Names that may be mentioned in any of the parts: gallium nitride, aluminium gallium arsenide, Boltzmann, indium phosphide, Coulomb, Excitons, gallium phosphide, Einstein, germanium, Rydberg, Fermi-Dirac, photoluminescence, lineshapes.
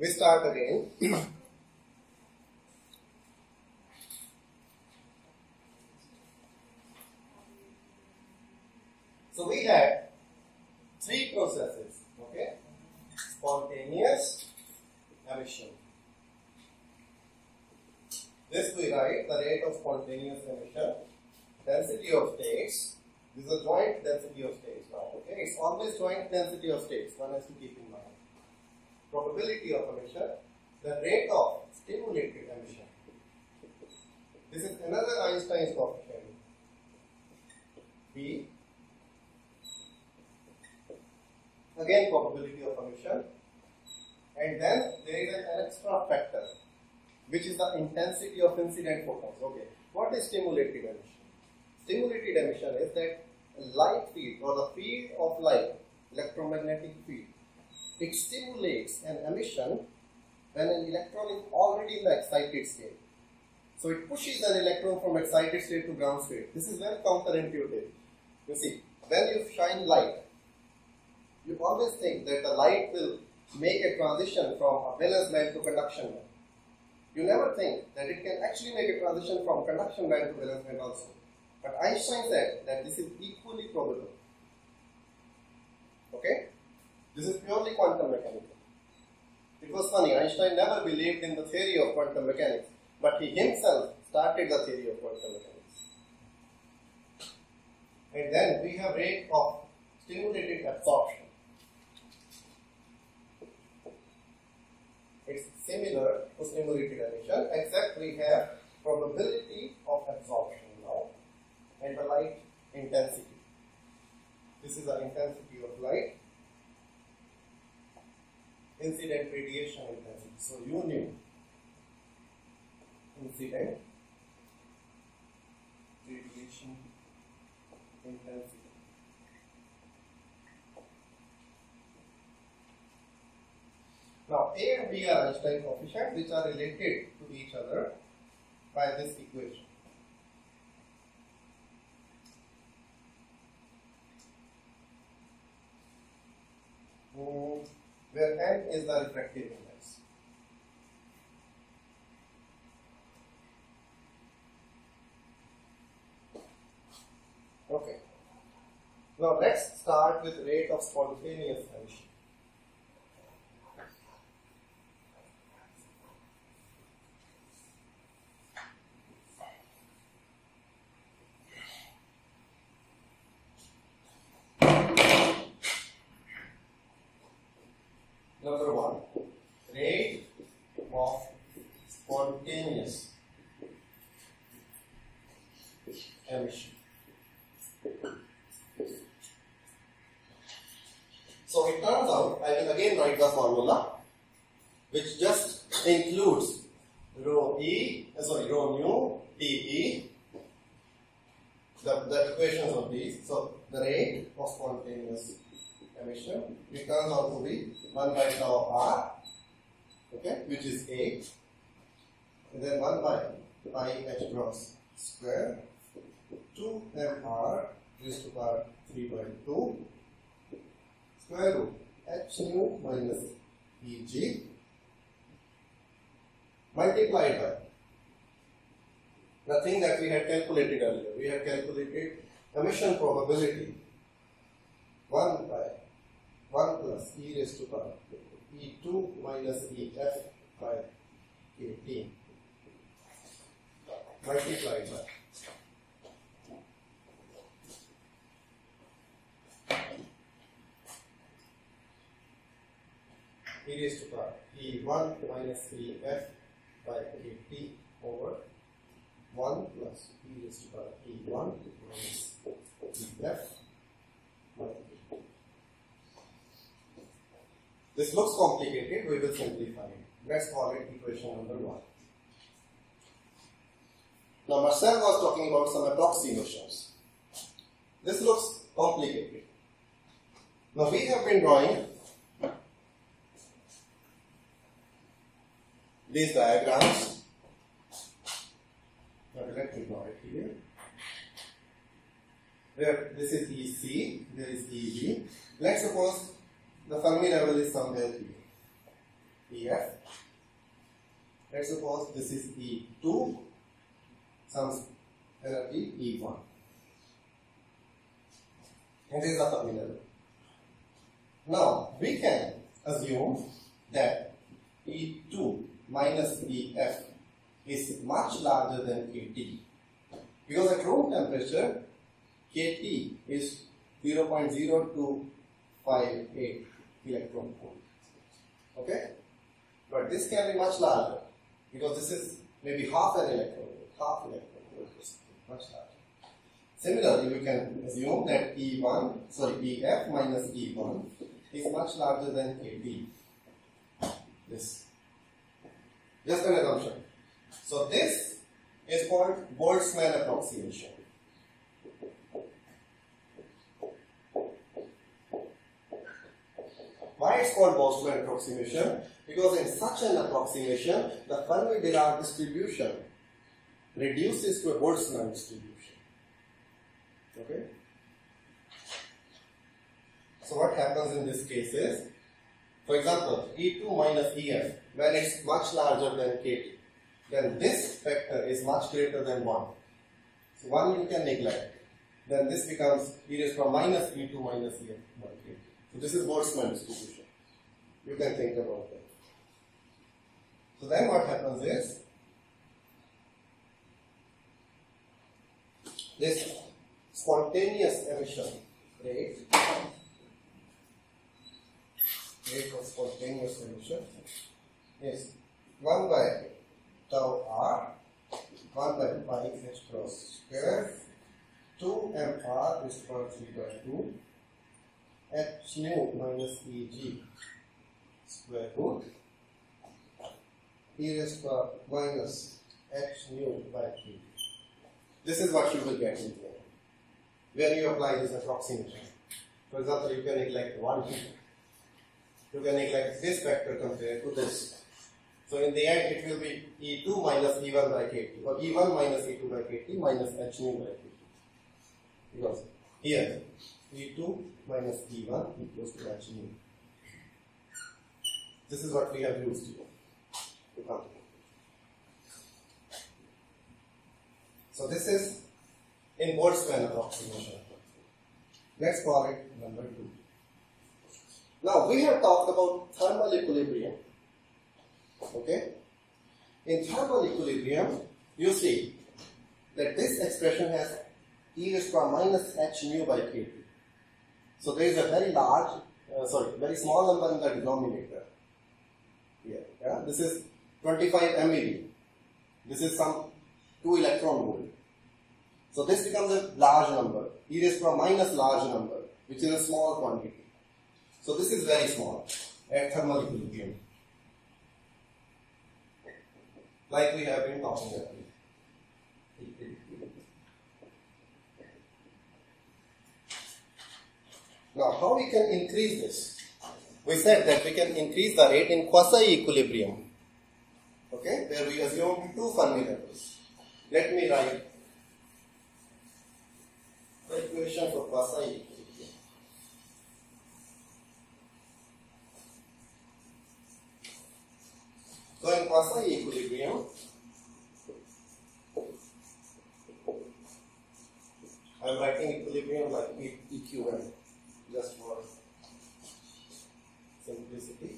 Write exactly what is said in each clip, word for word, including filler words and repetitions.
we start again. So we had three processes, okay? Spontaneous emission. This we write the rate of spontaneous emission, density of states. This is a joint density of states now, okay? It's always joint density of states, one has to keep in mind. Probability of emission, the rate of stimulated emission. This is another Einstein's coefficient. B. Again, probability of emission. And then there is an extra factor, which is the intensity of incident photons. Okay, what is stimulated emission? Stimulated emission is that light field or the field of light, electromagnetic field, it stimulates an emission when an electron is already in the excited state. So it pushes an electron from excited state to ground state. This is very counterintuitive. You see, when you shine light, you always think that the light will make a transition from a valence band to conduction band. You never think that it can actually make a transition from conduction band to valence band also. But Einstein said that this is equally probable. Okay? This is purely quantum mechanical. It was funny, Einstein never believed in the theory of quantum mechanics, but he himself started the theory of quantum mechanics. And then we have rate of stimulated absorption. It's similar to stimulated emission, except we have probability of absorption now and the light intensity. This is the intensity of light. Incident radiation intensity. So you knew incident radiation intensity. Now A and B are Einstein coefficients which are related to each other by this equation. Mm. Where n is the refractive index. Okay. Now let's start with rate of spontaneous emission. Number one, rate of spontaneous emission. So it turns out, I will again write the formula, which just includes rho e, sorry, rho nu, T e, the, the equations of these. So the rate of spontaneous emission, it turns out to be one by tau r, okay, which is A, and then one by pi h cross square, two m r raised to power three by two, square root h nu minus E g, multiplied by the thing that we had calculated earlier. We had calculated emission probability, one by one plus e raised to power e two minus e f by k t multiplied by e raised to power e one minus e f by k t over one plus e raised to power e one minus e f by k t. This looks complicated, we will simplify it. Let's call it equation number one. Now Marcel was talking about some approximations. This looks complicated. Now we have been drawing these diagrams. Now let me draw it here. Where this is E C, there is E V. Let's suppose the Fermi level is somewhere here. dF. Let's suppose this is E two, some energy E one. And this is the terminal. Now we can assume that E two minus E F is much larger than K T, because at room temperature K T is zero point zero two five eight electron volt. Okay? But this can be much larger because this is maybe half an electron volt, half electron volt is much larger. Similarly, we can assume that E one, sorry, E F minus E one is much larger than K T. This. Just an assumption. So this is called Boltzmann approximation. Why it's called Boltzmann approximation? Because in such an approximation, the Fermi-Dirac distribution reduces to a Boltzmann distribution. Okay? So what happens in this case is, for example, E two minus E F, when it's much larger than K T, then this factor is much greater than one. So one you can neglect. Then this becomes e raised to minus E two minus E F by K T. So this is Boltzmann distribution. You can think about that. So then what happens is, this spontaneous emission rate, rate of spontaneous emission is one by tau r, one by pi h cross square, two m r is part three by two, h nu minus e g square root e raised to minus h nu by three. This is what you will get in there when you apply this approximation. For example, you can neglect one here. You can neglect this factor compared to this. So in the end, it will be E two minus E one by K T, or E one minus E two by K T minus h nu by K T. Because here E two minus E one equals to h nu. This is what we have used here to come to conclusion. So this is in Boltzmann approximation. Let's call it number two. Now we have talked about thermal equilibrium. Okay? In thermal equilibrium, you see that this expression has e raised to minus h nu by K T. So there is a very large, uh, sorry, very small number in the denominator. Here, yeah? This is twenty-five MeV. This is some two electron volt. So this becomes a large number, e raised to minus large number, which is a small quantity. So this is very small at thermal equilibrium, like we have been talking about. Now, how we can increase this? We said that we can increase the rate in quasi-equilibrium. Okay, where we assume two Fermi levels. Let me write the equation for quasi-equilibrium. So in quasi-equilibrium, I am writing equilibrium like E Q M, just for simplicity.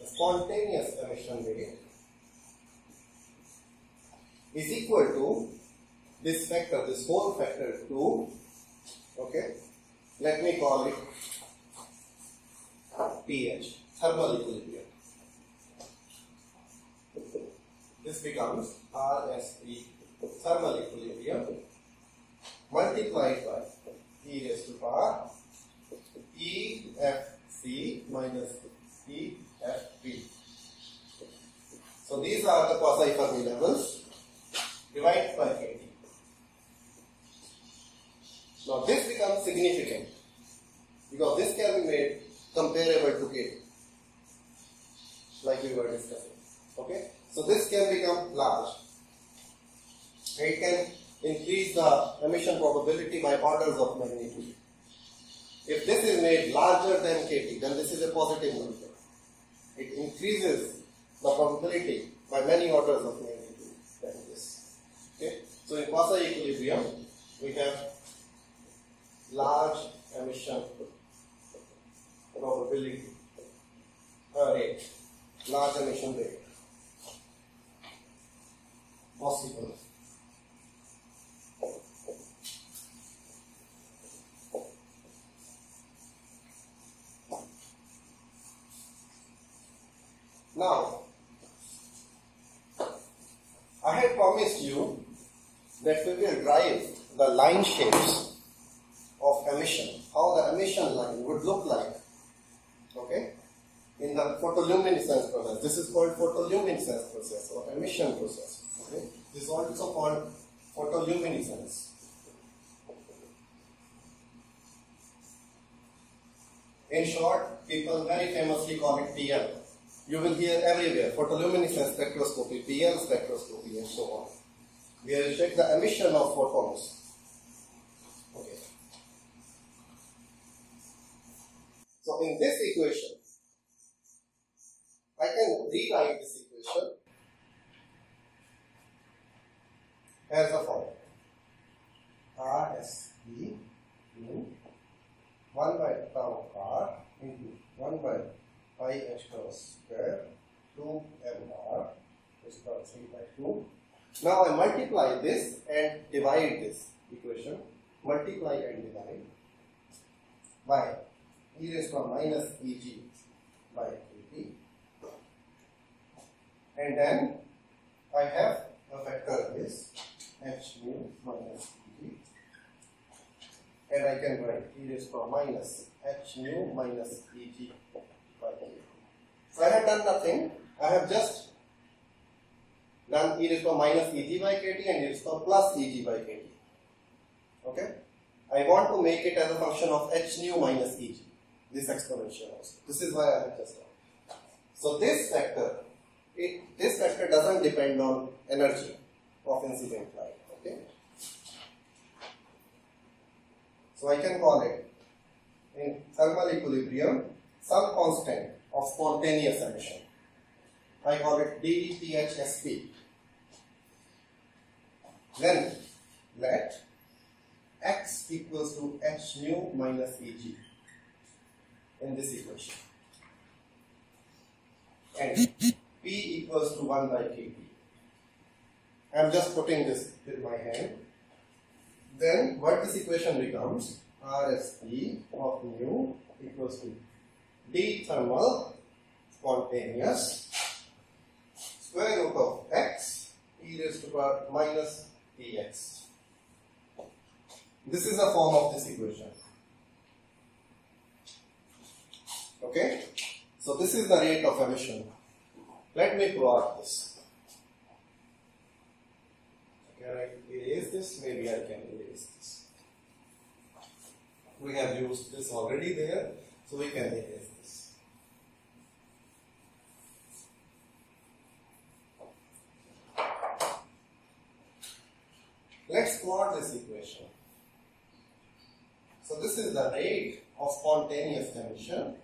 The spontaneous emission rate is equal to this factor, this whole factor two, okay, let me call it T H, thermal equilibrium. This becomes R S E, thermal equilibrium, multiplied by e raised to power E F C minus E F P. So these are the quasi Fermi levels divided by K T. Now this becomes significant because this can be made comparable to K T, like we were discussing. Okay? So this can become large. It can increase the emission probability by orders of magnitude. If this is made larger than K T, then this is a positive number. It increases the probability by many orders of magnitude than this. Okay? So in quasi equilibrium, we have large emission probability uh, rate, large emission rate possible. Now, I had promised you that we will drive the line shapes of emission, how the emission line would look like, okay, in the photoluminescence process. This is called photoluminescence process or emission process, okay. This is also called photoluminescence. In short, people very famously call it P L. You will hear everywhere, photoluminescence spectroscopy, P L spectroscopy, and so on. We will check the emission of photons. Okay. So in this equation, I can rewrite this equation as a follow: R S E U one by tau R into one by pi extra square two m r is about three by two. Now I multiply this and divide this equation, multiply and divide by e raised to minus e g by dt, and then I have a factor is h mu minus e g, and I can write e raised to minus h mu minus e g. So I have done nothing, I have just done e raised to minus e g by kt and e raised to plus e g by kt. Okay? I want to make it as a function of h nu minus e g, this exponential also. This is why I have just done. So this factor, it, this factor doesn't depend on energy of incident light. Okay? So I can call it in thermal equilibrium some constant of spontaneous emission. I call it d d p h s p. Then let x equals to h nu minus e g in this equation, and p equals to one by k t. I am just putting this with my hand. Then what this equation becomes, r s p of nu equals to d thermal spontaneous square root of x e raised to power minus dx. This is the form of this equation. Okay? So this is the rate of emission. Let me plot this. Can I erase this? Maybe I can erase this. We have used this already there, so we can erase this. Let's plot this equation. So this is the rate of spontaneous emission.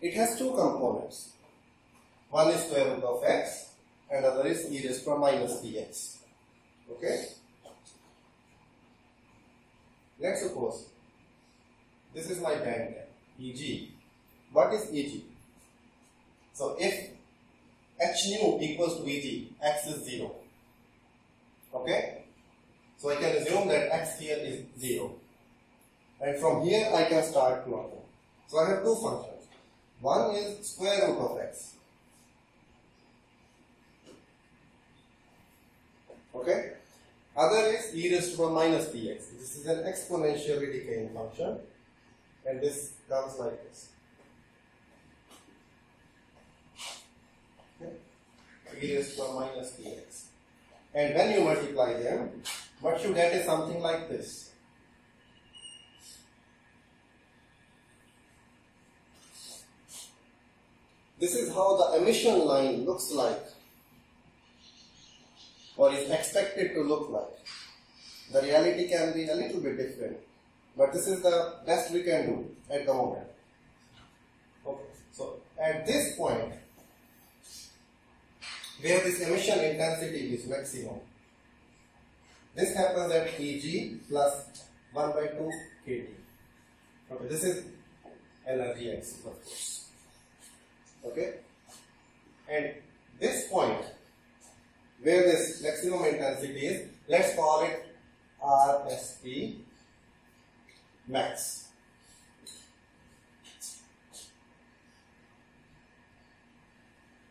It has two components. One is square root of x and other is e raised to minus dx. Okay? Let's suppose this is my band gap, E G. What is E G? So if h nu equals to E G, x is zero. Okay? So I can assume that x here is zero. And from here I can start plotting. So I have two functions. One is square root of x. Okay? Other is e raised to minus dx. This is an exponentially decaying function. And this comes like this. Okay? E raised to minus dx. And when you multiply them, what you get is something like this. This is how the emission line looks like, or is expected to look like. The reality can be a little bit different, but this is the best we can do at the moment. Okay. So at this point where this emission intensity is maximum, this happens at Eg plus one by two k T. Okay, this is energy axis, of course. Okay, and this point where this maximum intensity is, let's call it R S P max.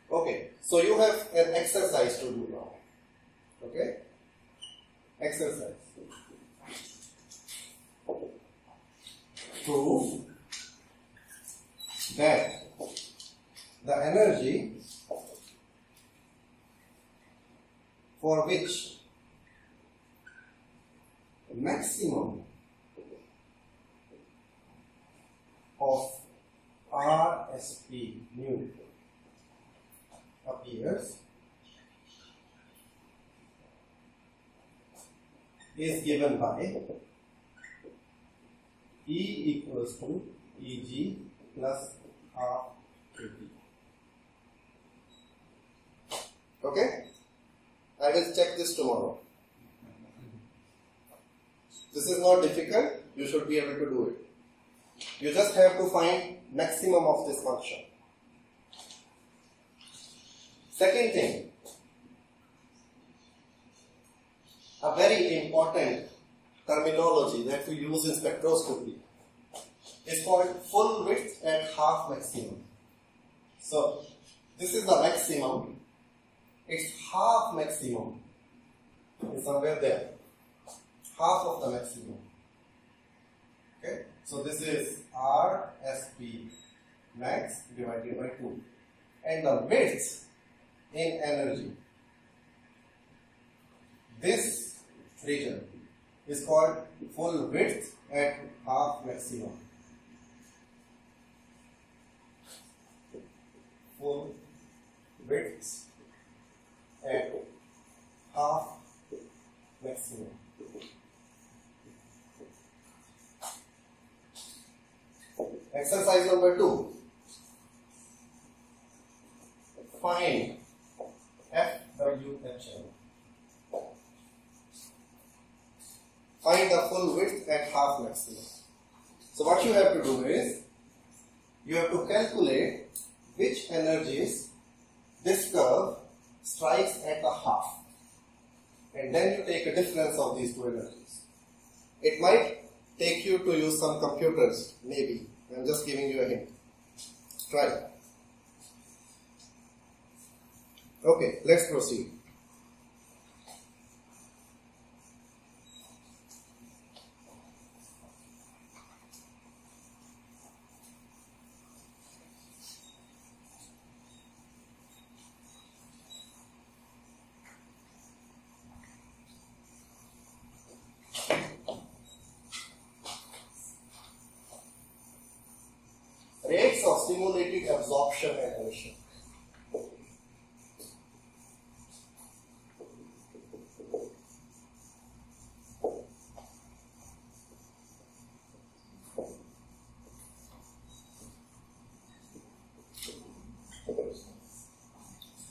Okay, so you have an exercise to do now. Okay, exercise prove that the energy for which maximum of R S P nu appears is given by E equals to Eg plus half kT. Okay? I will check this tomorrow. This is not difficult, you should be able to do it. You just have to find maximum of this function. Second thing, a very important terminology that we use in spectroscopy is called full width at half maximum. So this is the maximum, it's half maximum, it's somewhere there, half of the maximum. Okay, so this is R S P max divided by two, and the width in energy, this region is called full width at half maximum. Full width at half maximum. Exercise number two. Find F W H L. Find the full width at half maximum. So what you have to do is, you have to calculate which energies this curve strikes at the half, and then you take a difference of these two energies. It might take you to use some computers, maybe. I am just giving you a hint. Try it. Okay, let's proceed. Rates of stimulated absorption and emission.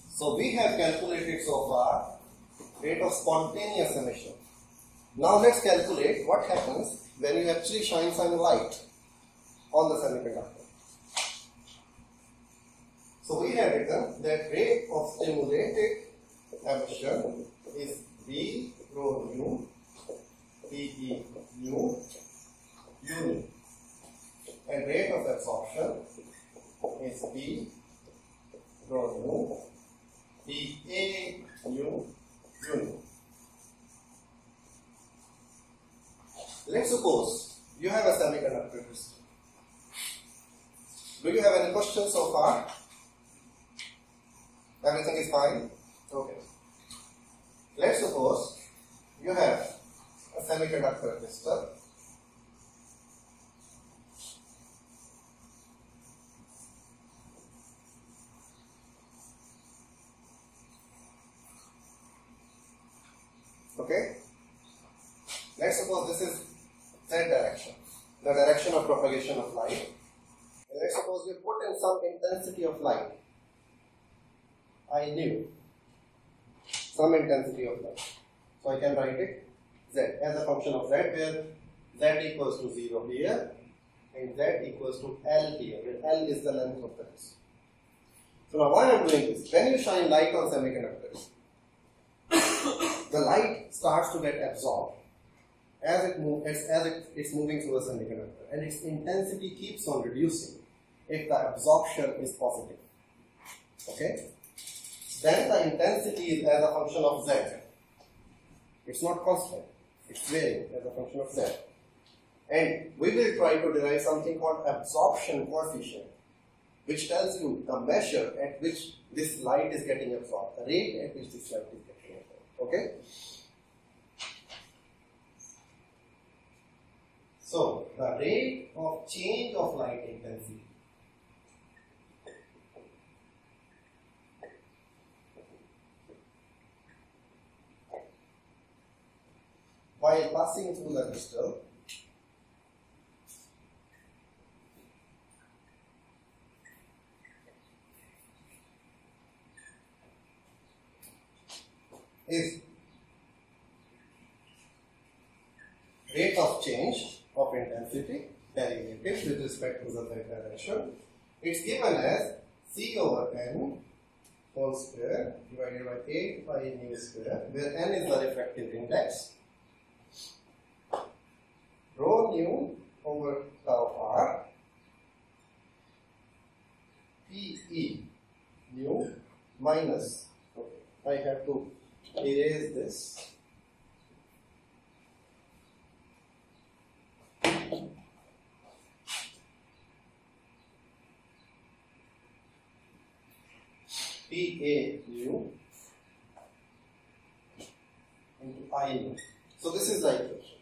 So we have calculated so far rate of spontaneous emission. Now let's calculate what happens when you actually shine some light on the semiconductor. So we have written that rate of stimulated emission is B rho nu Pe nu U, and rate of absorption is B rho nu P A nu U. Let's suppose you have a semiconductor crystal. Do you have any questions so far? Everything is fine? Okay. Let's suppose you have a semiconductor crystal. Okay? Let's suppose this is Z direction, the direction of propagation of light. Right? Suppose we put in some intensity of light. I knew some intensity of light. So I can write it z as a function of z, where z equals to zero here and z equals to L here, where L is the length of the disk. So now why I'm doing this? When you shine light on semiconductors, the light starts to get absorbed as it move, as, as it, it's moving through a semiconductor, and its intensity keeps on reducing if the absorption is positive. Okay? Then the intensity is as a function of z. It's not constant, it's varying as a function of z. And we will try to derive something called absorption coefficient, which tells you the measure at which this light is getting absorbed, the rate at which this light is getting absorbed. Okay? So, the rate of change of light intensity while passing through the crystal is rate of change of intensity derivative with respect to the z direction. It's given as C over n whole square divided by eight pi nu square, where n is the refractive index, rho nu over tau r, p e nu minus, okay, I have to erase this, P A nu into I nu. So this is the equation.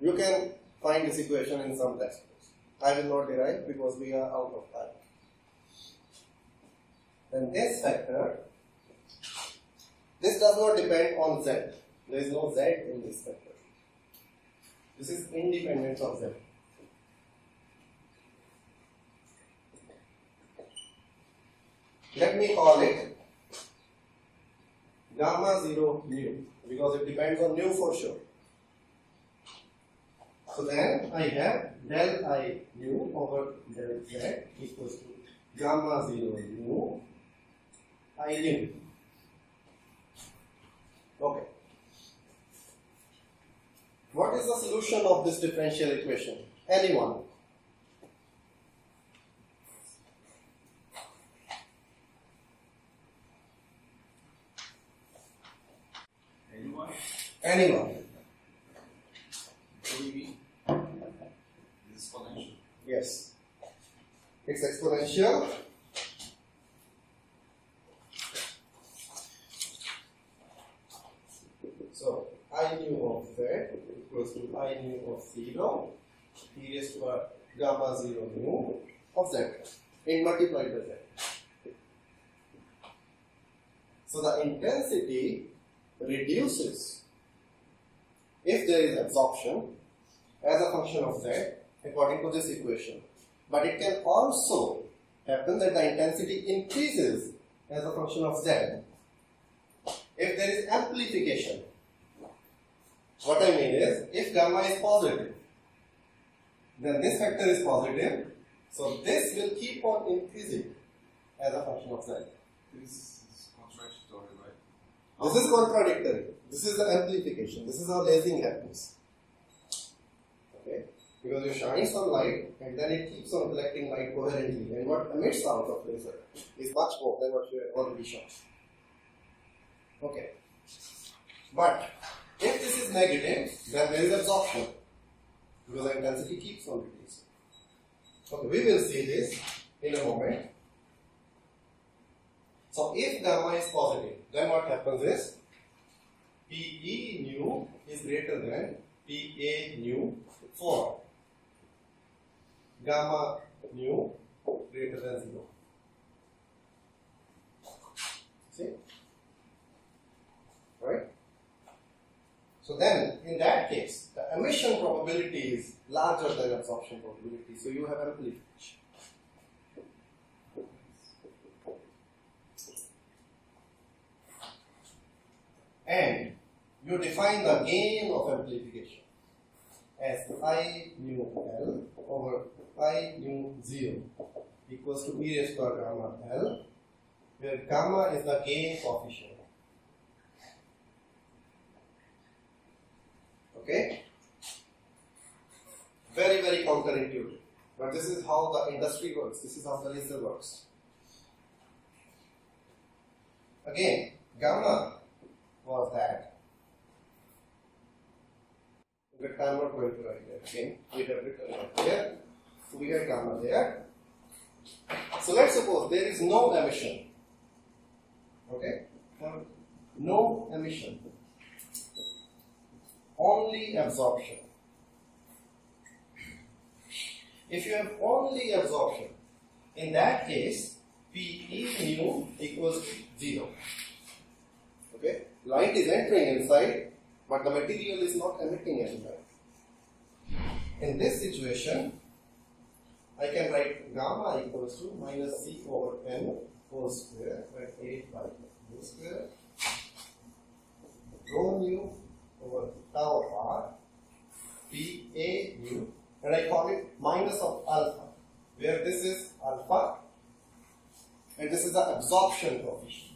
You can find this equation in some textbooks. I will not derive because we are out of time. Then this factor, this does not depend on z. There is no z in this factor. This is independent of z. Let me call it gamma zero nu, because it depends on nu for sure. So then I have del I nu over del z equals to gamma zero nu I nu. Okay. What is the solution of this differential equation? Anyone? Anyone? Anyone. What do you mean? It's exponential. Yes. It's exponential. So, I nu of z equals to I nu of zero e raised to gamma zero nu of z and multiplied by z. So the intensity reduces if there is absorption as a function of z according to this equation. But it can also happen that the intensity increases as a function of z if there is amplification. What I mean is, if gamma is positive, then this factor is positive, so this will keep on increasing as a function of z. This is contradictory, right? This is contradictory. This is the amplification. This is how lasing happens. Okay? Because you shine some light and then it keeps on collecting light coherently, and what emits out of laser is much more than what you have already shown. Okay. But if this is negative, then there is absorption, because the intensity keeps on reducing. Okay, we will see this in a moment. So if gamma is positive, then what happens is P E nu is greater than P A nu for gamma nu greater than zero. See? Right? So then, in that case, the emission probability is larger than absorption probability, so you have amplification. And you define the gain of amplification as I nu L over I nu zero equals to e raised to the gamma L, where gamma is the gain coefficient. Okay? Very, very counterintuitive. But this is how the industry works, this is how the laser works. Again, gamma was that. But I am not going to write that again. We have written that here. So we have gamma there. So let's suppose there is no emission. Okay? No emission. Only absorption. If you have only absorption, in that case, P E nu equals zero. Okay? Light is entering inside, but the material is not emitting any light. In this situation, I can write gamma equals to minus C over N whole square at eight by mu square rho nu over tau r P A nu, and I call it minus of alpha, where this is alpha and this is the absorption coefficient.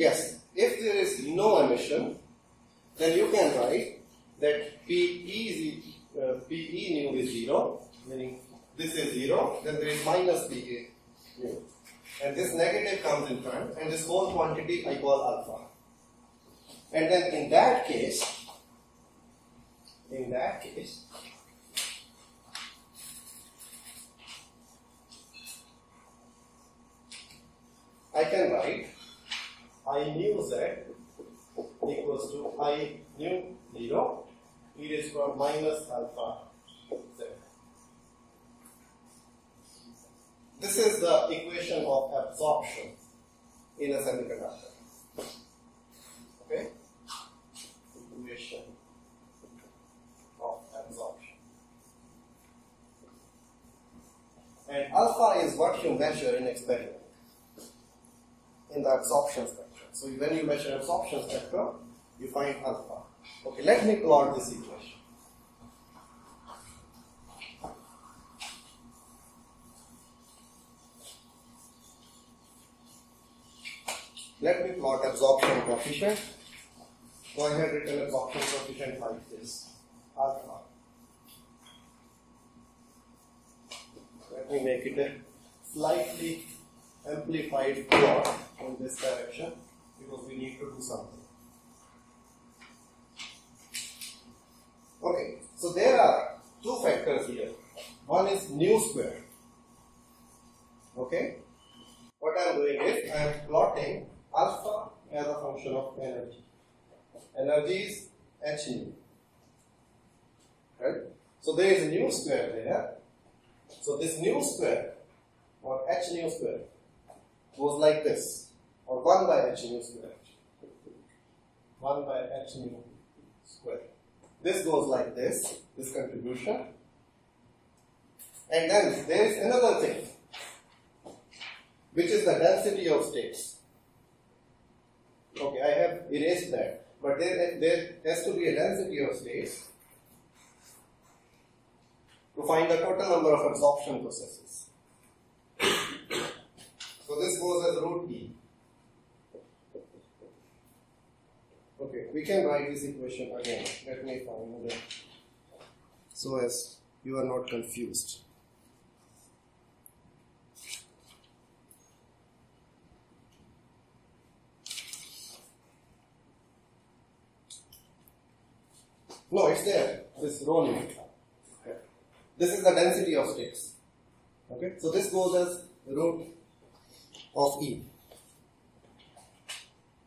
Yes, if there is no emission, then you can write that P E, uh, P E nu is zero, meaning this is zero, then there is minus P A nu. And this negative comes in front, and this whole quantity I call alpha. And then in that case, in that case, I can write I nu z equals to I nu zero e raised to minus alpha z. This is the equation of absorption in a semiconductor. Okay? Equation of absorption. And alpha is what you measure in experiment, in the absorption spectrum. So when you measure absorption spectrum, you find alpha. Okay, let me plot this equation. Let me plot absorption coefficient. So I had written absorption coefficient like this, alpha. Let me make it a slightly amplified plot in this direction because we need to do something. Okay, so there are two factors here. One is nu square. Okay, what I am doing is I am plotting alpha as a function of energy. Energy is h nu. Right? So there is a nu square there. So this nu square or h nu square goes like this, or one by h nu square, one by h nu square. This goes like this, this contribution. And then there is another thing, which is the density of states. Okay, I have erased that, but there, there has to be a density of states to find the total number of absorption processes. So this goes as root E. Okay, we can write this equation again. Let me find it so as you are not confused. No, it's there. This rho nu. This is the density of states. Okay, so this goes as root of E.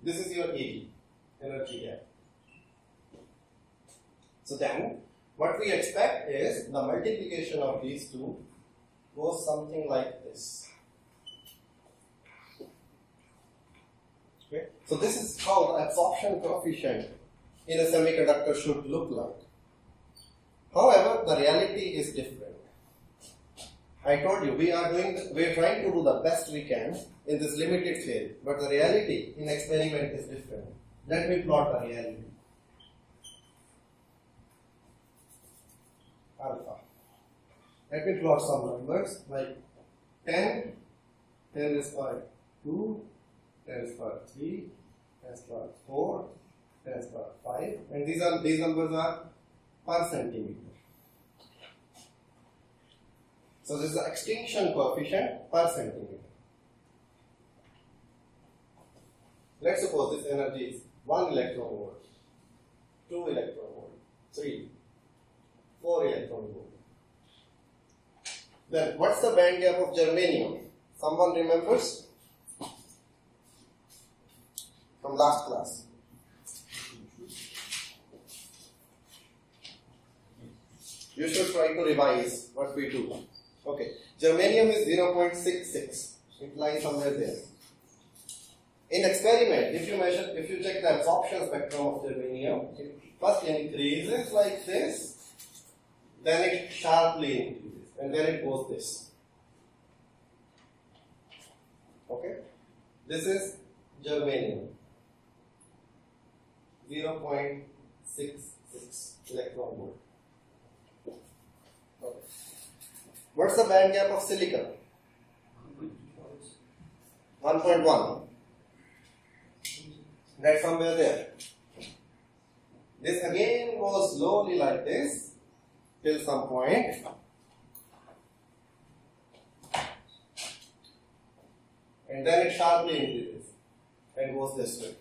This is your E, energy gap. So then What we expect is the multiplication of these two goes something like this. Okay? So this is how the absorption coefficient in a semiconductor should look like. However, the reality is different. I told you, we are doing, the, we are trying to do the best we can in this limited field, but the reality in experiment is different. Let me plot the reality. Alpha. Let me plot some numbers like ten, ten is by two, ten is by three, ten is by four, ten is by five, and these are these numbers are per centimeter. So this is the extinction coefficient per centimeter. Let's suppose this energy is one electron volt, two electron volt, three, four electron volt. Then what's the band gap of germanium? Someone remembers from last class? You should try to revise what we do. Okay, germanium is zero point six six. It lies somewhere there. In experiment, if you measure, if you check the absorption spectrum of germanium, it first increases like this, then it sharply increases, and then it goes this. Okay, this is germanium, zero point six six electron volt. Okay. What's the band gap of silicon? one point one. That's somewhere there. This again goes slowly like this till some point. And then it sharply increases and goes this way.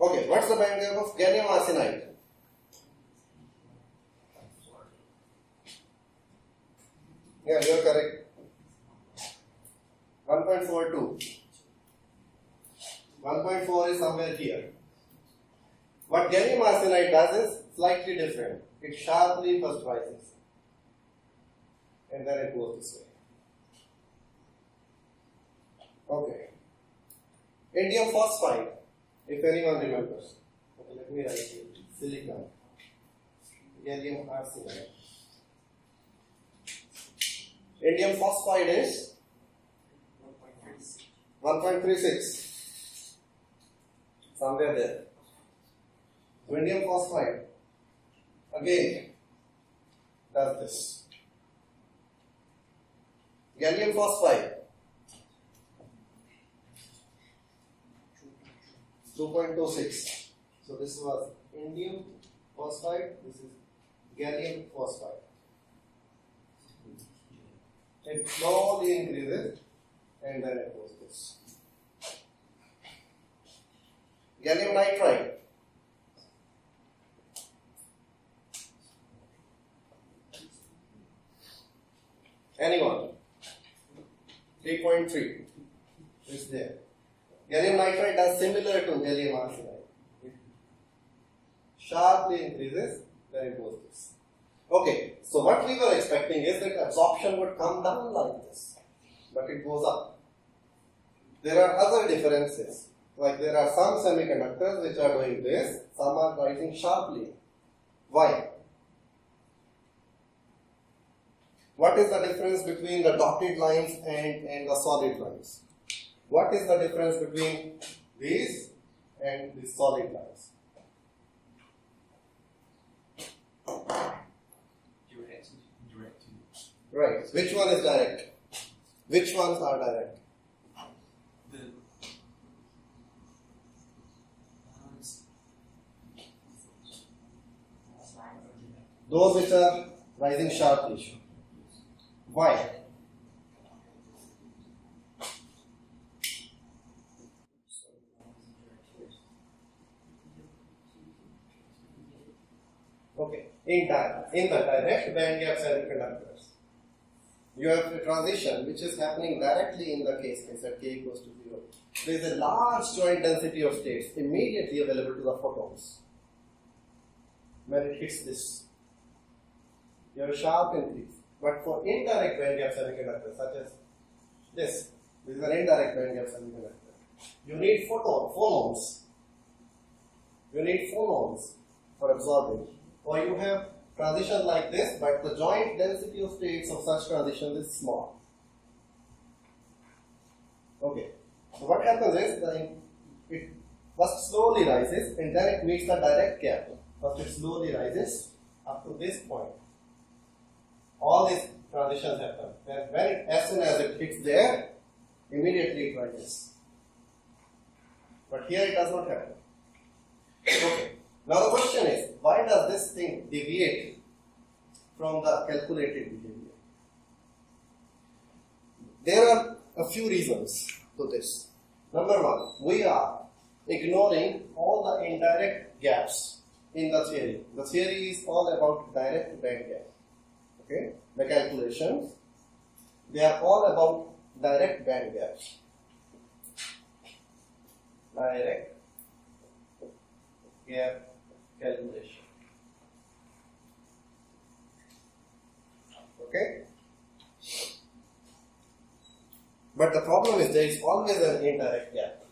Okay, what's the band gap of gallium arsenide? Yeah, you are correct. one point four two. one point four is somewhere here. What gallium arsenide does is slightly different. It sharply first rises and then it goes this way. Okay. Indium phosphide, if anyone remembers. Okay, let me write it. Silicon. Gallium arsenide. Indium phosphide is one point three six. Somewhere there. Indium phosphide again does this. Gallium phosphide two point two six. So this was indium phosphide, this is gallium phosphide. It slowly increases and then it goes this. Gallium nitride. Anyone? three point three is there. Gallium nitride does similar to gallium arsenide. It sharply increases, then it goes this. Okay, so what we were expecting is that absorption would come down like this, but it goes up. There are other differences, like there are some semiconductors which are doing this, some are rising sharply. Why? What is the difference between the dotted lines and, and the solid lines? What is the difference between these and these solid lines? Right. Which one is direct? Which ones are direct? The Those which are rising sharply. Why? Okay. In that, in the direct band gap semiconductors, you have a transition which is happening directly in the K space at K equals to zero. There is a large joint density of states immediately available to the photons. when it hits this. You have a sharp increase. But for indirect band gap semiconductors, such as this, this is an indirect band gap semiconductor. You need photon, phonons. You need phonons for absorbing. Or you have transition like this, but the joint density of states of such transitions is small. Okay. So what happens is that it first slowly rises and then it meets the direct gap. First it slowly rises up to this point. All these transitions happen. And when it, as soon as it hits there, immediately it rises. But here it does not happen. Okay. Now the question is, why does this thing deviate from the calculated behavior? There are a few reasons to this. Number one, we are ignoring all the indirect gaps in the theory. The theory is all about direct band gap. Okay? The calculations, they are all about direct band gaps. Direct gap calculation. Okay? But the problem is there is always an indirect gap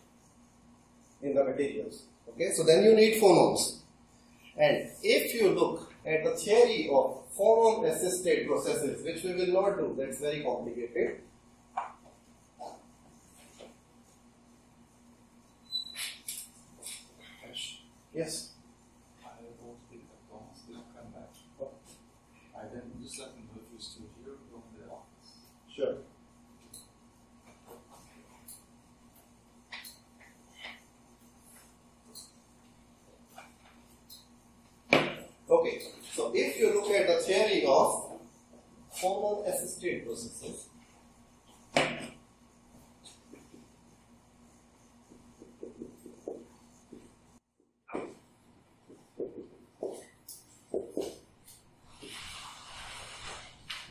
in the materials. Okay? So then you need phonons. And if you look at the theory of phonon assisted processes, which we will not do, that's very complicated. Yes? I don't think the phones will come back. Oh. I then just let me know if you're still here or from the office. Sure. Okay, so if you look at the theory of phonon assisted processes,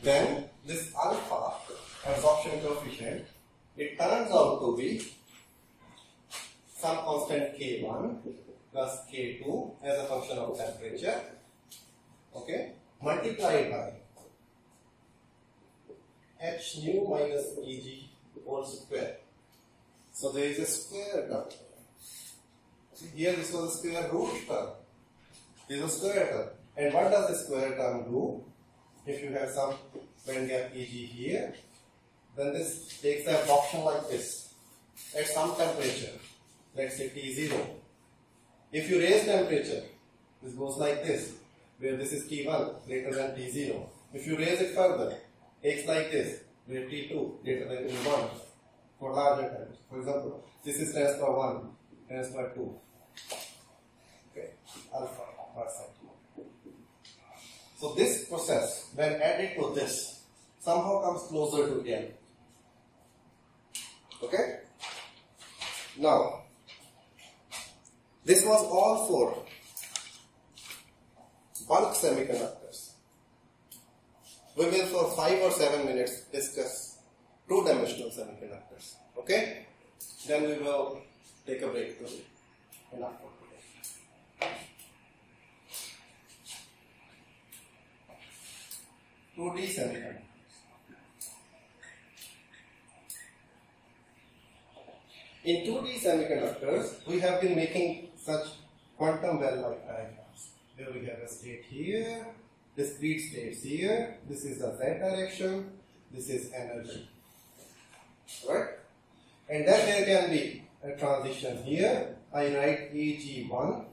then this alpha absorption coefficient, it turns out to be some constant K one plus K two as a function of temperature. Okay, multiplied by h nu minus E g whole square. So there is a square term. See, here this was a square root term. This is a square term. And what does the square term do? If you have some band gap E g here, then this takes the absorption like this at some temperature, let's say T zero. If you raise temperature, this goes like this, where this is T one greater than T zero. If you raise it further, takes like this, where T two greater than T one for larger times. For example, this is times power one, times power two, okay, alpha percent. So this process, when added to this, somehow comes closer to N. Okay? Now, this was all for bulk semiconductors. We will for five or seven minutes discuss two-dimensional semiconductors. Okay? Then we will take a break today. Enough for today. two D semiconductors. In two D semiconductors, we have been making such quantum well-like diagrams. Here we have a state here, discrete states here, this is the Z direction, this is energy. Right? And then there can be a transition here. I write E G one,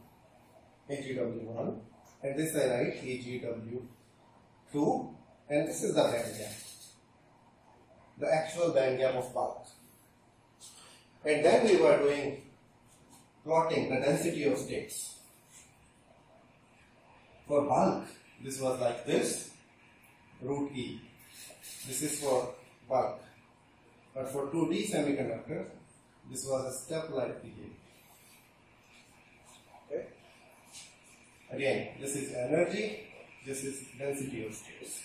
E G W one, and this I write E G W two. And this is the band gap, the actual band gap of bulk. And then we were doing plotting the density of states. For bulk, this was like this, root E. This is for bulk. But for two D semiconductor, this was a step-like behavior. Okay? Again, this is energy, this is density of states.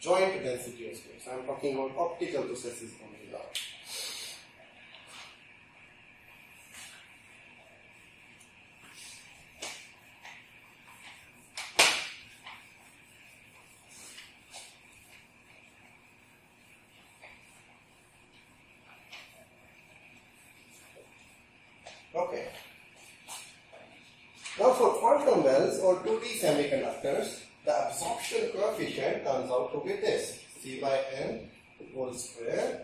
Joint density of states. I am talking about optical processes only now. electron wells or two D semiconductors, the absorption coefficient comes out to be this: C by N whole square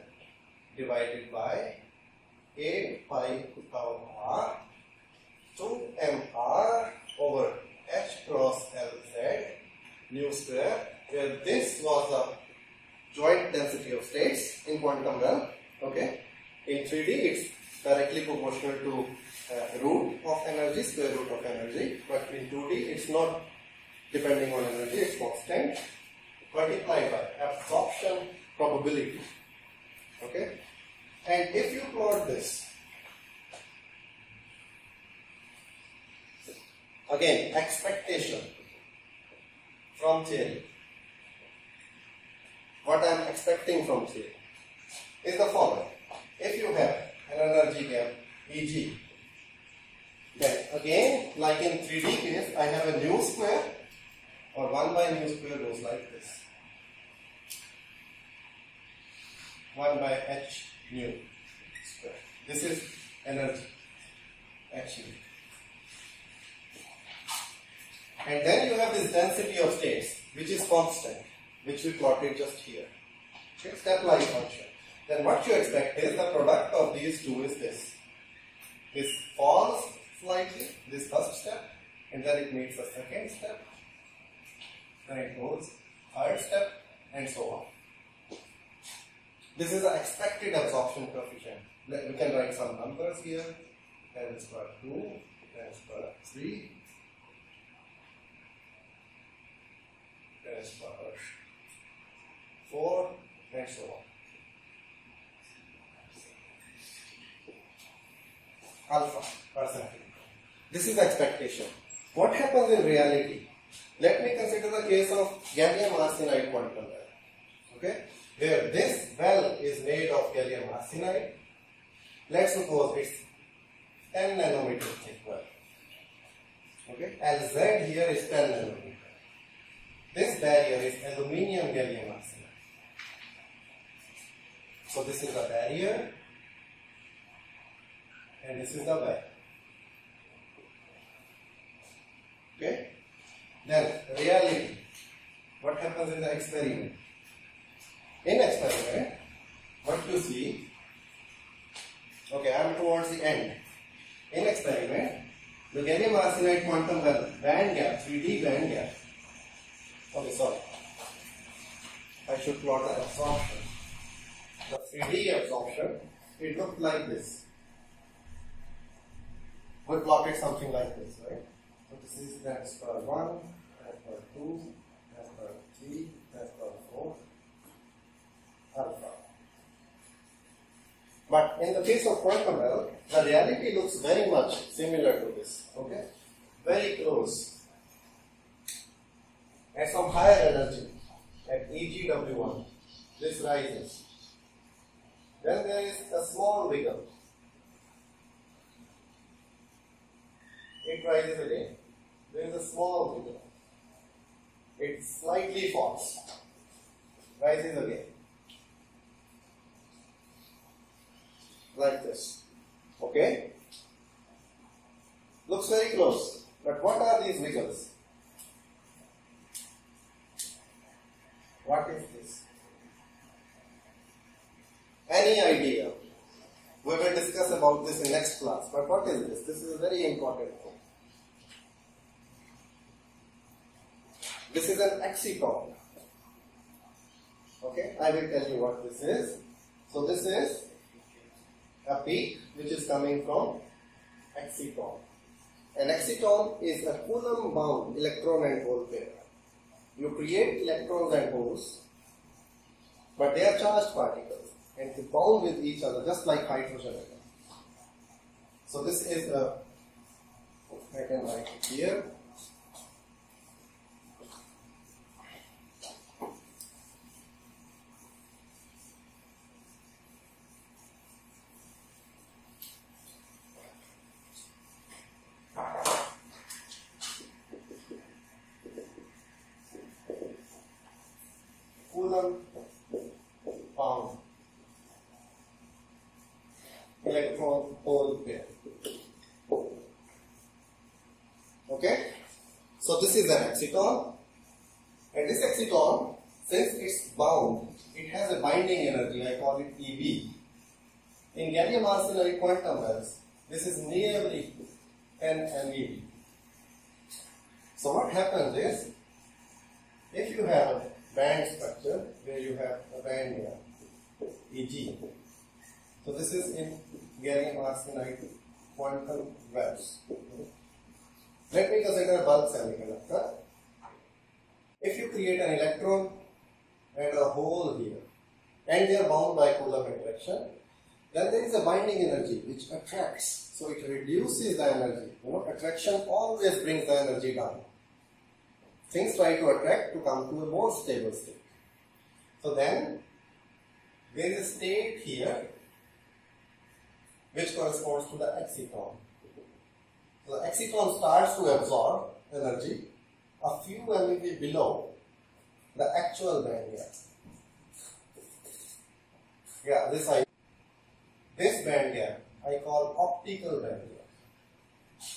divided by A pi tau R to M R over H cross L Z nu square, where this was the joint density of states in quantum well. Okay, in three D it's directly proportional to uh, root of energy, square root of energy, but in two D it's not depending on energy, it's constant, multiplied by absorption probability. Okay, and if you plot this, again expectation from theory, what I am expecting from theory is the following: if you have an energy gap E G, then again like in three D case I have a nu square or one by nu square goes like this, one by H nu square, this is energy H nu. And then you have this density of states which is constant, which we plotted just here. It's stepwise function. Then what you expect is the product of these two is this. This falls slightly, this first step, and then it makes a second step, then it goes third step, and so on. This is the expected absorption coefficient. We can write some numbers here, ten to the power two, ten to the power three. ten to the power four, and so on. Alpha percent. This is the expectation. What happens in reality? Let me consider the case of gallium arsenide quantum well. Okay, where this well is made of gallium arsenide. Let's suppose it's ten nanometer thick well. Okay, L Z here is ten nanometer. This barrier is aluminium gallium arsenide. So this is the barrier and this is the well. Okay? Then reality. What happens in the experiment? In experiment, what you see, okay, I am towards the end. In experiment, the gallium arsenide quantum well band gap, three D band gap. Okay, sorry, I should plot the absorption. The three D absorption, it looked like this. We plotted something like this, right? So this is that's per one, that's per two, that's per three, that's per four, alpha. But in the case of quantum well, the reality looks very much similar to this. Okay, very close. At some higher energy, at E G W one, this rises. Then there is a small wiggle. It rises again. There is a small wiggle. It slightly falls. Rises again. Like this. Okay? Looks very close. But what are these wiggles? What is this? Any idea? We will discuss about this in next class, but what is this? This is a very important thing. This is an exciton. Okay, I will tell you what this is. So this is a peak which is coming from exciton. An exciton is a Coulomb bound electron and hole pair. You create electrons and holes, but they are charged particles and they bound with each other just like hydrogen atoms. So this is a, I can write it here. Bound electron hole pair. Okay, So this is an exciton, and this exciton, since it's bound, it has a binding energy. I call it E B. In gallium arsenide quantum wells, this is nearly ten M E V. So what happens is, if you have a band structure where you have a band here, E G. So this is in gallium arsenide quantum wells. Let me consider bulk semiconductor. If you create an electron and a hole here, and they are bound by Coulomb attraction, then there is a binding energy which attracts, so it reduces the energy. You know, attraction always brings the energy down. Things try to attract to come to a more stable state. So then, there is a state here which corresponds to the exciton. So the exciton starts to absorb energy a few MeV below the actual band gap. Yeah, this I this band gap I call optical band gap.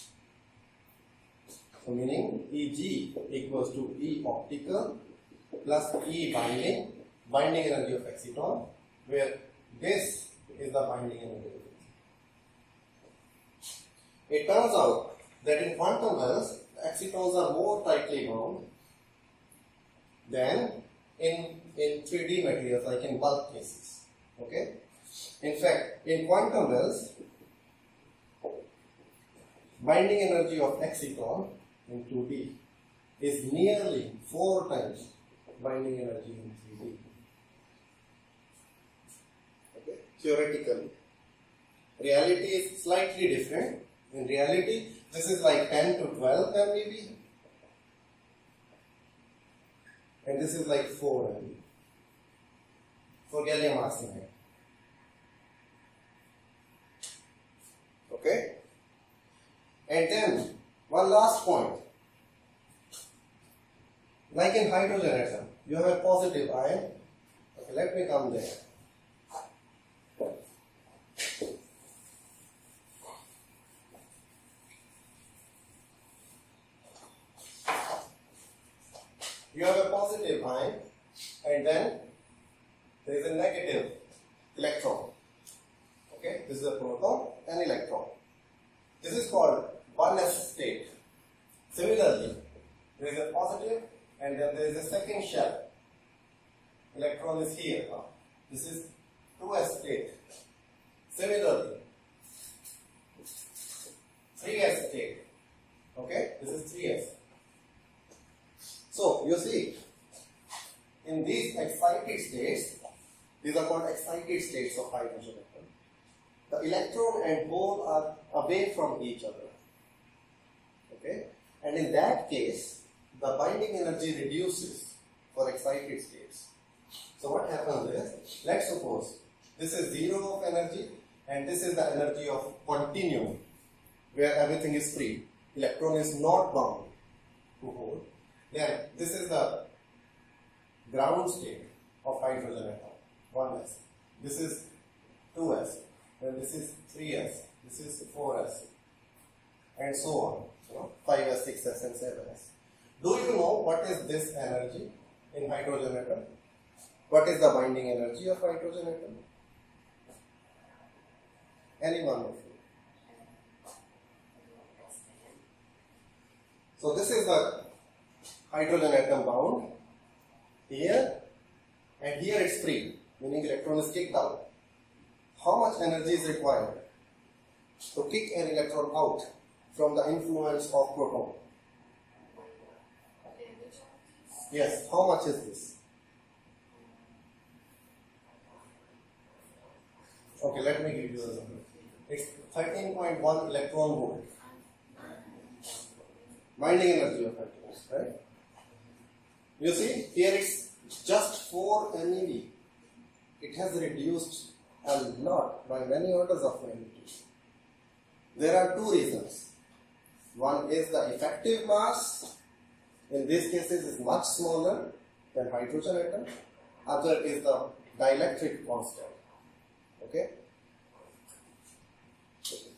So meaning E G equals to E optical plus E binding, binding energy of exciton, where this is the binding energy. It turns out that in quantum wells, excitons are more tightly bound than in, in three D materials, like in bulk cases. Okay? In fact, in quantum wells, binding energy of exciton in two D is nearly four times binding energy in three D. Okay? Theoretically. Reality is slightly different. In reality, this is like ten to twelve M E V, and this is like four M E V for gallium arsenide. Okay? And then, one last point. Like in hydrogen atom, you have a positive ion. Okay, let me come there. You have a positive ion, and then there is a negative electron. Okay, this is a proton and electron. This is called one s state. Similarly, there is a positive, and then there is a second shell. Electron is here. Now. This is two s state. Similarly, three s state. Okay, this is three s. So, you see, in these excited states, these are called excited states of hydrogen atom. The electron and hole are away from each other. Okay? And in that case, the binding energy reduces for excited states. So, what happens is, let's suppose this is zero of energy, and this is the energy of continuum, where everything is free. Electron is not bound to hole. Then this is the ground state of hydrogen atom, one s. This is two s, then this is three s, this is four s, and so on, you know, five s, six s, and seven s. Do you know what is this energy in hydrogen atom? What is the binding energy of hydrogen atom? Anyone of you? So this is the hydrogen atom bound here, and here it's free, meaning electron is kicked out. How much energy is required to kick an electron out from the influence of proton? Yes, how much is this? Okay, let me give you the number. It's thirteen point one electron volt. Binding energy of electrons, right? You see, here it's just four M E V. It has reduced a lot, by many orders of magnitude. There are two reasons. One is the effective mass, in these cases is much smaller than hydrogen atom. Other is the dielectric constant. Okay?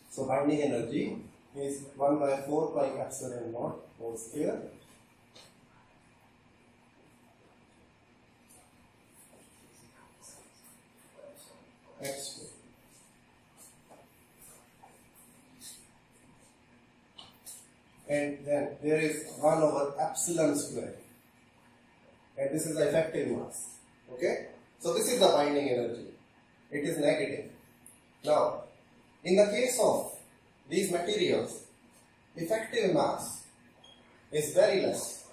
So binding energy is one by four pi epsilon naught whole square. and then there is one over epsilon squared, and this is the effective mass. Okay, so this is the binding energy, it is negative. Now in the case of these materials, effective mass is very less.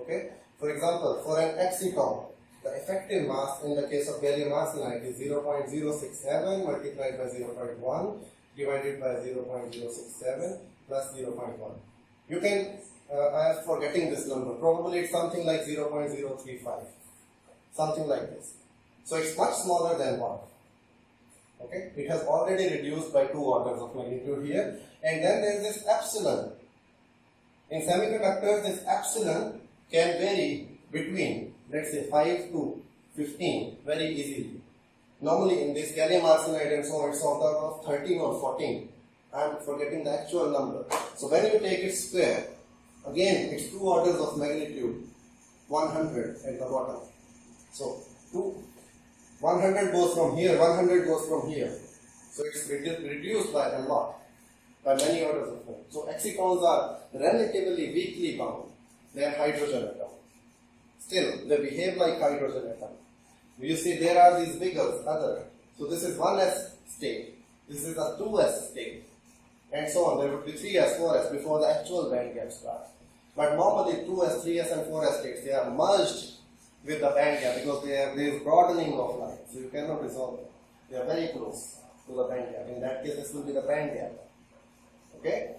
Okay, for example, for an exciton, the effective mass in the case of gallium arsenide is zero point zero six seven multiplied by zero point one divided by zero point zero six seven plus zero point one. You can, uh, I am forgetting this number, probably it's something like zero point zero three five, something like this. So it's much smaller than one. Okay, it has already reduced by two orders of magnitude here. And then there is this epsilon. In semiconductors, this epsilon can vary between, let's say, five to fifteen very easily. Normally in this gallium arsenide and so on, it's order of thirteen or fourteen. I'm forgetting the actual number. So when you take it square, again it's two orders of magnitude, one hundred at the bottom. So two, one hundred goes from here, one hundred goes from here. So it's redu reduced by a lot, by many orders of magnitude. So excitons are relatively weakly bound. They are hydrogen atoms. Still, they behave like hydrogen atoms. You see, there are these wiggles, other. So this is one s state. This is a two s state. And so on. There would be three s, four s before the actual band gap starts. But normally two s, three s and four s states, they are merged with the band gap because they have this broadening of line. So you cannot resolve them. They are very close to the band gap. In that case, this will be the band gap. Okay?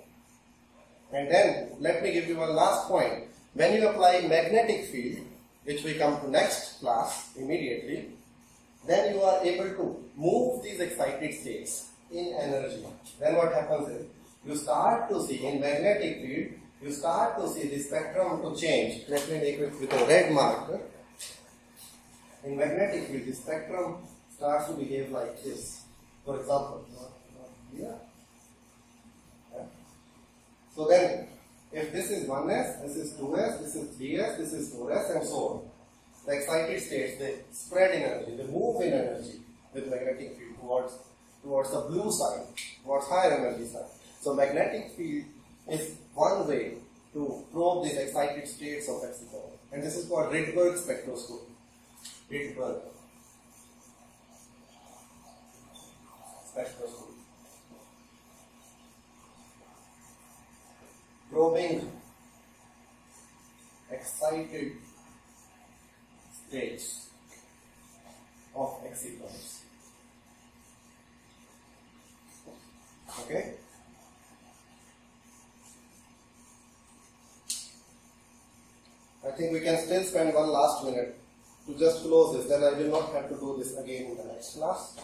And then, let me give you one last point. When you apply magnetic field, which we come to next class immediately, then you are able to move these excited states in energy. Then what happens is, you start to see in magnetic field, you start to see the spectrum to change. Let me make it with a red marker. In magnetic field, the spectrum starts to behave like this. For example, here. Yeah. So then, if this is one s, this is two s, this is three s, this is four s and so on. The excited states, they spread in energy, they move in energy with magnetic field towards, towards the blue side, towards higher energy side. So magnetic field is one way to probe these excited states of exciton. And this is called Rydberg spectroscopy. Rydberg spectroscopy. Probing excited states of excitons. Okay? I think we can still spend one last minute to just close this, then I will not have to do this again in the next class.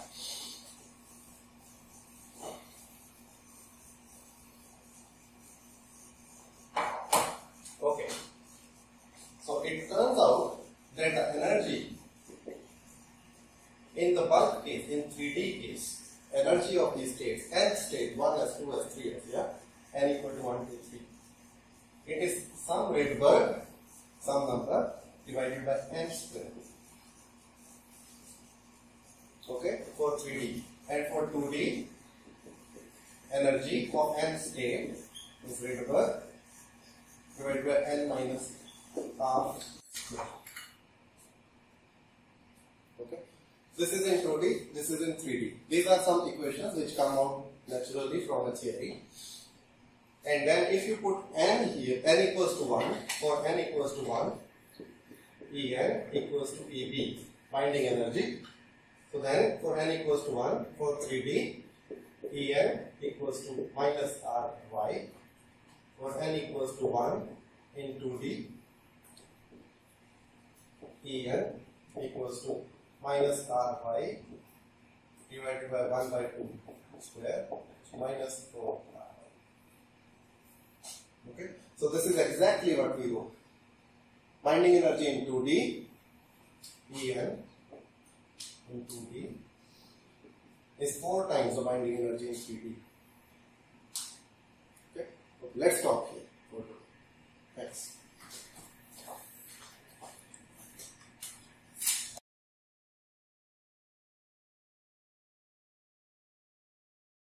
In three D case, energy of these states, nth state, one s, two s, three s, yeah, n equal to one, two, three. It is some Rydberg, some number, divided by n squared. Okay, for three D. And for two D, energy for nth state is Rydberg divided by n minus half squared. Okay. This is in two D, this is in three D. These are some equations which come out naturally from a theory. And then if you put n here, n equals to one, for n equals to one, En equals to Eb, binding energy. So then for n equals to one, for three D, En equals to minus Ry. For n equals to one, in two D, En equals to minus Ry divided by one by two square minus four. Okay, so this is exactly what we wrote. Binding energy in two D, En in two D is four times the binding energy in three D. Okay, okay. Let's stop.